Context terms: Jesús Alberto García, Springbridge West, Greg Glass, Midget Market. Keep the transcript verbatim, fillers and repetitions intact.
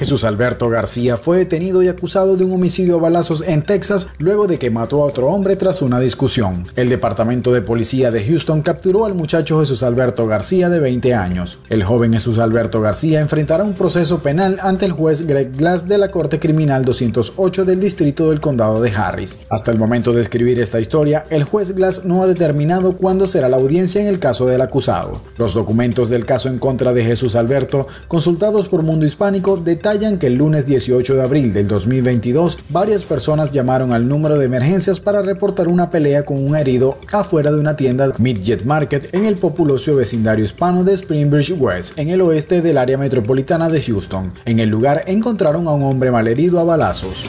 Jesús Alberto García fue detenido y acusado de un homicidio a balazos en Texas luego de que mató a otro hombre tras una discusión. El Departamento de Policía de Houston capturó al muchacho Jesús Alberto García de veinte años. El joven Jesús Alberto García enfrentará un proceso penal ante el juez Greg Glass de la Corte Criminal doscientos ocho del Distrito del Condado de Harris. Hasta el momento de escribir esta historia, el juez Glass no ha determinado cuándo será la audiencia en el caso del acusado. Los documentos del caso en contra de Jesús Alberto, consultados por Mundo Hispánico, detallan que el lunes dieciocho de abril del dos mil veintidós, varias personas llamaron al número de emergencias para reportar una pelea con un herido afuera de una tienda Midget Market en el populoso vecindario hispano de Springbridge West, en el oeste del área metropolitana de Houston. En el lugar encontraron a un hombre malherido a balazos.